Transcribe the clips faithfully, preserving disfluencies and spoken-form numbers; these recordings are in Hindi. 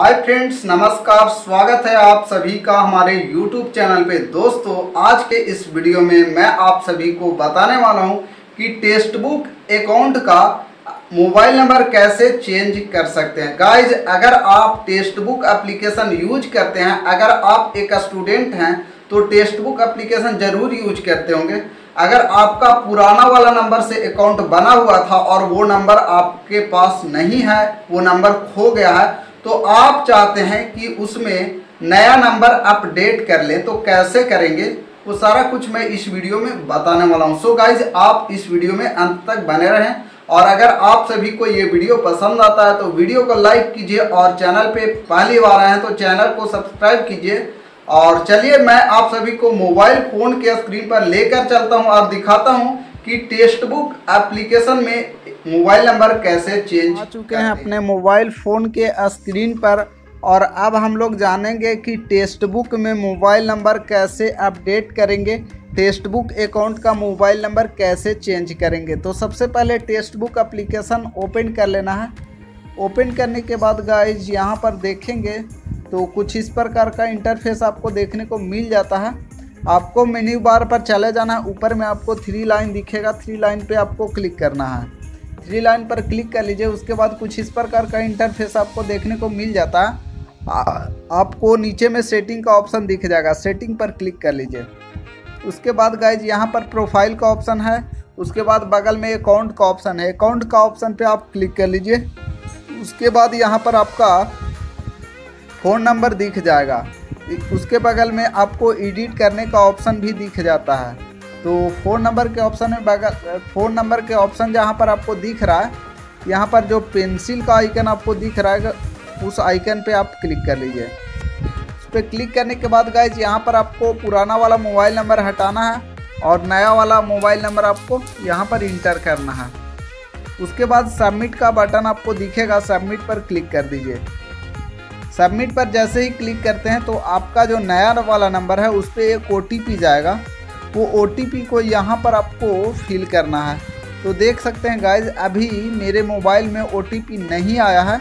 हाय फ्रेंड्स, नमस्कार। स्वागत है आप सभी का हमारे यूट्यूब चैनल पे। दोस्तों, आज के इस वीडियो में मैं आप सभी को बताने वाला हूं कि टेस्टबुक अकाउंट का मोबाइल नंबर कैसे चेंज कर सकते हैं। गाइज, अगर आप टेस्टबुक एप्लीकेशन यूज करते हैं, अगर आप एक स्टूडेंट हैं तो टेस्टबुक एप्लीकेशन ज़रूर यूज करते होंगे। अगर आपका पुराना वाला नंबर से अकाउंट बना हुआ था और वो नंबर आपके पास नहीं है, वो नंबर खो गया है, तो आप चाहते हैं कि उसमें नया नंबर अपडेट कर लें, तो कैसे करेंगे वो सारा कुछ मैं इस वीडियो में बताने वाला हूं। सो गाइज, आप इस वीडियो में अंत तक बने रहें। और अगर आप सभी को ये वीडियो पसंद आता है तो वीडियो को लाइक कीजिए, और चैनल पे पहली बार आए हैं तो चैनल को सब्सक्राइब कीजिए। और चलिए, मैं आप सभी को मोबाइल फ़ोन के स्क्रीन पर लेकर चलता हूँ और दिखाता हूँ कि टेस्टबुक एप्लीकेशन में मोबाइल नंबर कैसे चेंज आ चुके हैं अपने मोबाइल फ़ोन के स्क्रीन पर। और अब हम लोग जानेंगे कि टेस्टबुक में मोबाइल नंबर कैसे अपडेट करेंगे, टेस्टबुक अकाउंट का मोबाइल नंबर कैसे चेंज करेंगे। तो सबसे पहले टेस्टबुक एप्लीकेशन ओपन कर लेना है। ओपन करने के बाद गाइज यहाँ पर देखेंगे तो कुछ इस प्रकार का इंटरफेस आपको देखने को मिल जाता है। आपको मेन्यू बार पर चले जाना है। ऊपर में आपको थ्री लाइन दिखेगा, थ्री लाइन पे आपको क्लिक करना है। थ्री लाइन पर क्लिक कर लीजिए। उसके बाद कुछ इस प्रकार का इंटरफेस आपको देखने को मिल जाता है। आपको नीचे में सेटिंग का ऑप्शन दिख जाएगा, सेटिंग पर क्लिक कर लीजिए। उसके बाद गाइज यहाँ पर प्रोफाइल का ऑप्शन है, उसके बाद बगल में अकाउंट का ऑप्शन है, अकाउंट का ऑप्शन पर आप क्लिक कर लीजिए। उसके बाद यहाँ पर आपका फ़ोन नंबर दिख जाएगा, उसके बगल में आपको एडिट करने का ऑप्शन भी दिख जाता है। तो फ़ोन नंबर के ऑप्शन में बगल फ़ोन नंबर के ऑप्शन जहां पर आपको दिख रहा है, यहां पर जो पेंसिल का आइकन आपको दिख रहा है, उस आइकन पे आप क्लिक कर लीजिए। उस पर क्लिक करने के बाद गाइज यहां पर आपको पुराना वाला मोबाइल नंबर हटाना है और नया वाला मोबाइल नंबर आपको यहाँ पर इंटर करना है। उसके बाद सबमिट का बटन आपको दिखेगा, सबमिट पर क्लिक कर दीजिए। सबमिट पर जैसे ही क्लिक करते हैं तो आपका जो नया वाला नंबर है उस पर एक ओटीपी जाएगा, वो ओटीपी को यहाँ पर आपको फिल करना है। तो देख सकते हैं गाइज, अभी मेरे मोबाइल में ओटीपी नहीं आया है।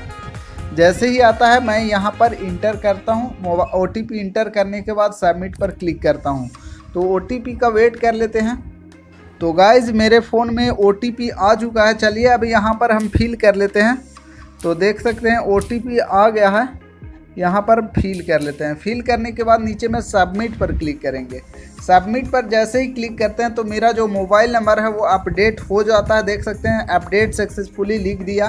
जैसे ही आता है मैं यहाँ पर इंटर करता हूँ, ओटीपी इंटर करने के बाद सबमिट पर क्लिक करता हूँ। तो ओटीपी का वेट कर लेते हैं। तो गाइज मेरे फ़ोन में ओटीपी आ चुका है। चलिए अब यहाँ पर हम फिल कर लेते हैं। तो देख सकते हैं ओटीपी आ गया है, यहाँ पर फिल कर लेते हैं। फिल करने के बाद नीचे में सबमिट पर क्लिक करेंगे। सबमिट पर जैसे ही क्लिक करते हैं तो मेरा जो मोबाइल नंबर है वो अपडेट हो जाता है। देख सकते हैं अपडेट सक्सेसफुली लिख दिया।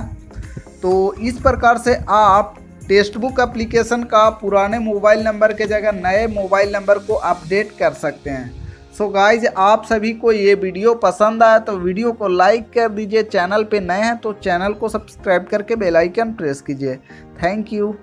तो इस प्रकार से आप टेस्टबुक एप्लीकेशन का पुराने मोबाइल नंबर के जगह नए मोबाइल नंबर को अपडेट कर सकते हैं। सो गाइज, आप सभी को ये वीडियो पसंद आया तो वीडियो को लाइक कर दीजिए। चैनल पे नए हैं तो चैनल को सब्सक्राइब करके बेल आइकन प्रेस कीजिए। Thank you.